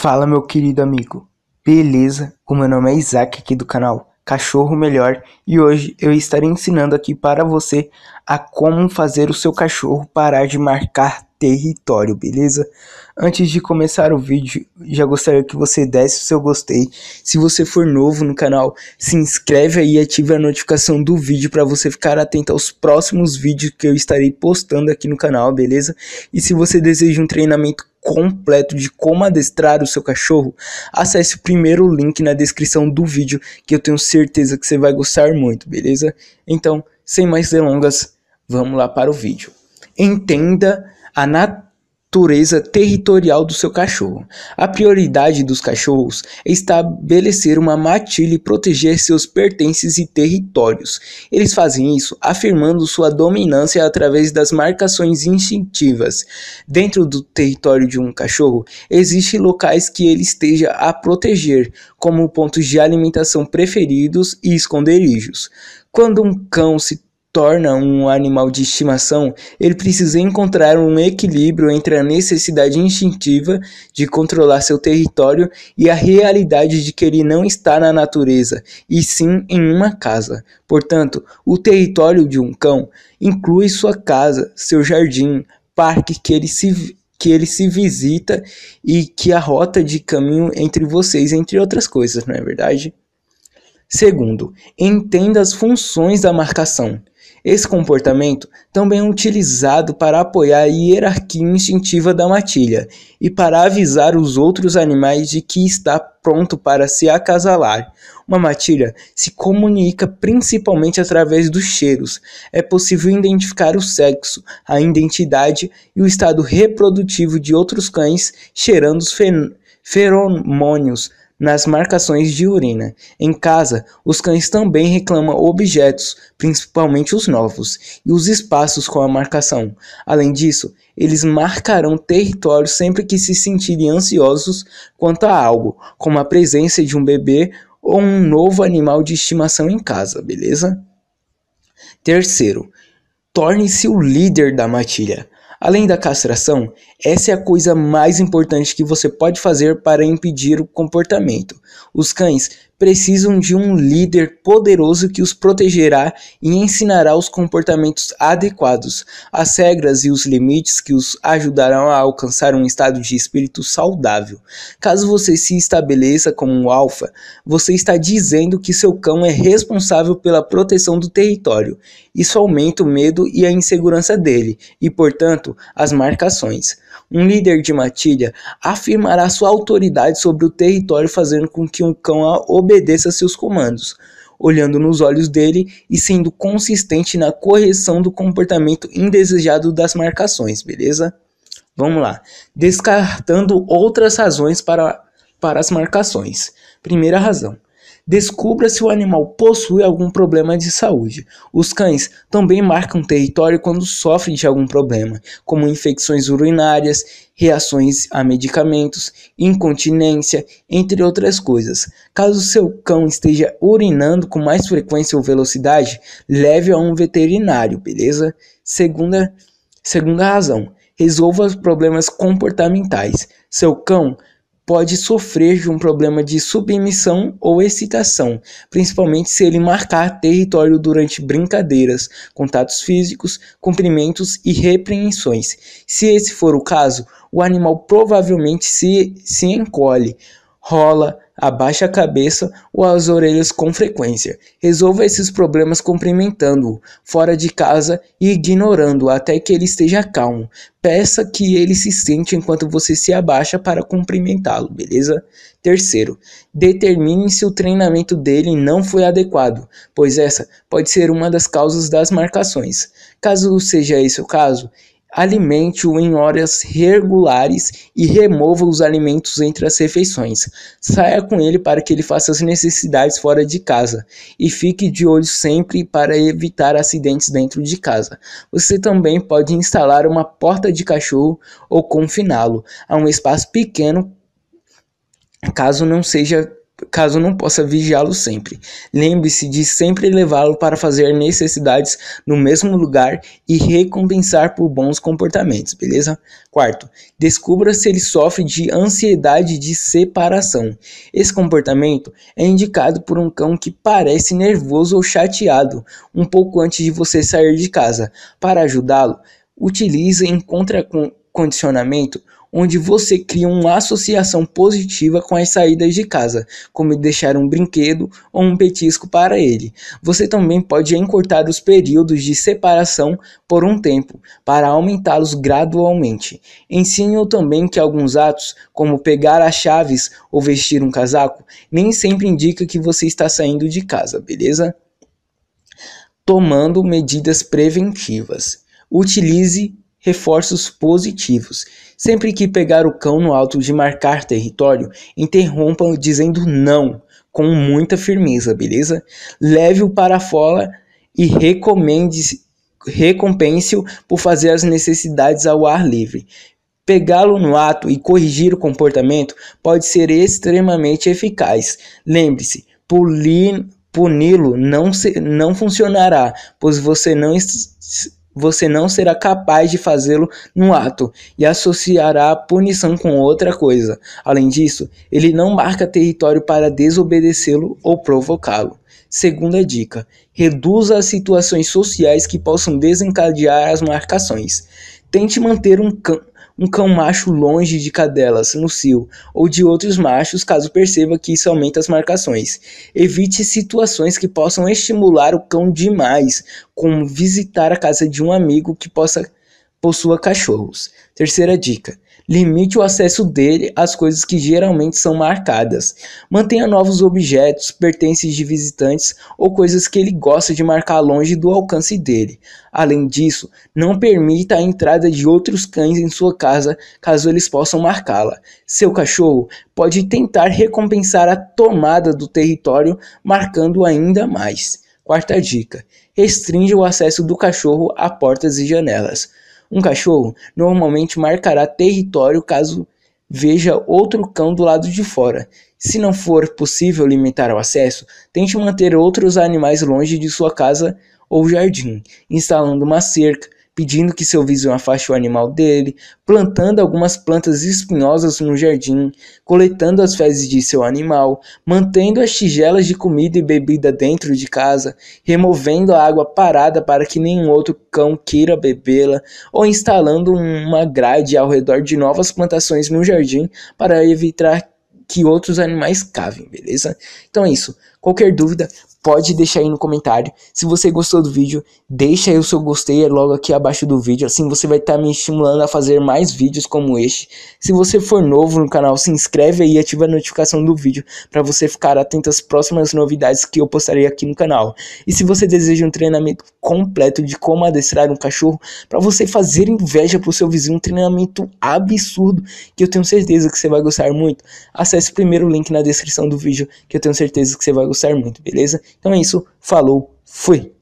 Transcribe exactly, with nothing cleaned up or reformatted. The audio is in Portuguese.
Fala meu querido amigo, beleza? O meu nome é Isaac aqui do canal Cachorro Melhor e hoje eu estarei ensinando aqui para você a como fazer o seu cachorro parar de marcar território, beleza? Antes de começar o vídeo, já gostaria que você desse o seu gostei. Se você for novo no canal, se inscreve aí e ative a notificação do vídeo para você ficar atento aos próximos vídeos que eu estarei postando aqui no canal, beleza? E se você deseja um treinamento completo de como adestrar o seu cachorro, acesse o primeiro link na descrição do vídeo, que eu tenho certeza que você vai gostar muito, beleza? Então, sem mais delongas, vamos lá para o vídeo. Entenda a natureza territorial do seu cachorro. A prioridade dos cachorros é estabelecer uma matilha e proteger seus pertences e territórios. Eles fazem isso afirmando sua dominância através das marcações instintivas. Dentro do território de um cachorro, existem locais que ele esteja a proteger, como pontos de alimentação preferidos e esconderijos. Quando um cão se torna um animal de estimação, ele precisa encontrar um equilíbrio entre a necessidade instintiva de controlar seu território e a realidade de que ele não está na natureza, e sim em uma casa. Portanto, o território de um cão inclui sua casa, seu jardim, parque que ele se que ele se visita e que a rota de caminho entre vocês, entre outras coisas, não é verdade? Segundo, entenda as funções da marcação. Esse comportamento também é utilizado para apoiar a hierarquia instintiva da matilha e para avisar os outros animais de que está pronto para se acasalar. Uma matilha se comunica principalmente através dos cheiros. É possível identificar o sexo, a identidade e o estado reprodutivo de outros cães cheirando os feromônios nas marcações de urina. Em casa, os cães também reclamam objetos, principalmente os novos, e os espaços com a marcação. Além disso, eles marcarão território sempre que se sentirem ansiosos quanto a algo, como a presença de um bebê ou um novo animal de estimação em casa, beleza? Terceiro, torne-se o líder da matilha. Além da castração, essa é a coisa mais importante que você pode fazer para impedir o comportamento. Os cães precisam de um líder poderoso que os protegerá e ensinará os comportamentos adequados, as regras e os limites que os ajudarão a alcançar um estado de espírito saudável. Caso você se estabeleça como um alfa, você está dizendo que seu cão é responsável pela proteção do território. Isso aumenta o medo e a insegurança dele e, portanto, as marcações. Um líder de matilha afirmará sua autoridade sobre o território, fazendo com que um cão obedeça a seus comandos, olhando nos olhos dele e sendo consistente na correção do comportamento indesejado das marcações, beleza? Vamos lá. Descartando outras razões para, para as marcações. Primeira razão. Descubra se o animal possui algum problema de saúde. Os cães também marcam território quando sofrem de algum problema, como infecções urinárias, reações a medicamentos, incontinência, entre outras coisas. Caso seu cão esteja urinando com mais frequência ou velocidade, leve a um veterinário, beleza? Segunda, segunda razão, resolva os problemas comportamentais. Seu cão pode sofrer de um problema de submissão ou excitação, principalmente se ele marcar território durante brincadeiras, contatos físicos, cumprimentos e repreensões. Se esse for o caso, o animal provavelmente se, se encolhe, rola, abaixa a cabeça ou as orelhas com frequência. Resolva esses problemas cumprimentando-o fora de casa e ignorando-o até que ele esteja calmo. Peça que ele se sente enquanto você se abaixa para cumprimentá-lo, beleza? Terceiro, determine se o treinamento dele não foi adequado, pois essa pode ser uma das causas das marcações. Caso seja esse o caso, alimente-o em horas regulares e remova os alimentos entre as refeições. Saia com ele para que ele faça as necessidades fora de casa e fique de olho sempre para evitar acidentes dentro de casa. Você também pode instalar uma porta de cachorro ou confiná-lo a um espaço pequeno caso não seja caso não possa vigiá-lo sempre. Lembre-se de sempre levá-lo para fazer necessidades no mesmo lugar e recompensar por bons comportamentos, beleza? Quarto, descubra se ele sofre de ansiedade de separação. Esse comportamento é indicado por um cão que parece nervoso ou chateado um pouco antes de você sair de casa. Para ajudá-lo, utilize um contra-condicionamento onde você cria uma associação positiva com as saídas de casa, como deixar um brinquedo ou um petisco para ele. Você também pode encurtar os períodos de separação por um tempo, para aumentá-los gradualmente. Ensine-o também que alguns atos, como pegar as chaves ou vestir um casaco, nem sempre indica que você está saindo de casa, beleza? Tomando medidas preventivas. Utilize reforços positivos. Sempre que pegar o cão no alto de marcar território, interrompa-o dizendo não, com muita firmeza, beleza? Leve-o para fora e recompense-o por fazer as necessidades ao ar livre. Pegá-lo no ato e corrigir o comportamento pode ser extremamente eficaz. Lembre-se, puni-lo não, não funcionará, pois você não está... Você não será capaz de fazê-lo no ato e associará a punição com outra coisa. Além disso, ele não marca território para desobedecê-lo ou provocá-lo. Segunda dica: reduza as situações sociais que possam desencadear as marcações. Tente manter um cão, um cão macho longe de cadelas, no cio ou de outros machos caso perceba que isso aumenta as marcações. Evite situações que possam estimular o cão demais, como visitar a casa de um amigo que possa, possua cachorros. Terceira dica: limite o acesso dele às coisas que geralmente são marcadas. Mantenha novos objetos, pertences de visitantes ou coisas que ele gosta de marcar longe do alcance dele. Além disso, não permita a entrada de outros cães em sua casa caso eles possam marcá-la. Seu cachorro pode tentar recompensar a tomada do território, marcando ainda mais. Quarta dica: restringe o acesso do cachorro a portas e janelas. Um cachorro normalmente marcará território caso veja outro cão do lado de fora. Se não for possível limitar o acesso, tente manter outros animais longe de sua casa ou jardim, instalando uma cerca, pedindo que seu vizinho afaste o animal dele, plantando algumas plantas espinhosas no jardim, coletando as fezes de seu animal, mantendo as tigelas de comida e bebida dentro de casa, removendo a água parada para que nenhum outro cão queira bebê-la, ou instalando uma grade ao redor de novas plantações no jardim para evitar que outros animais cavem, beleza? Então é isso. Qualquer dúvida, pode deixar aí no comentário. Se você gostou do vídeo, deixa aí o seu gostei logo aqui abaixo do vídeo. Assim você vai estar me estimulando a fazer mais vídeos como este. Se você for novo no canal, se inscreve aí e ativa a notificação do vídeo para você ficar atento às próximas novidades que eu postarei aqui no canal. E se você deseja um treinamento completo de como adestrar um cachorro, para você fazer inveja para o seu vizinho, um treinamento absurdo que eu tenho certeza que você vai gostar muito, acesse primeiro o link na descrição do vídeo que eu tenho certeza que você vai gostar muito, beleza? Então é isso, falou, fui!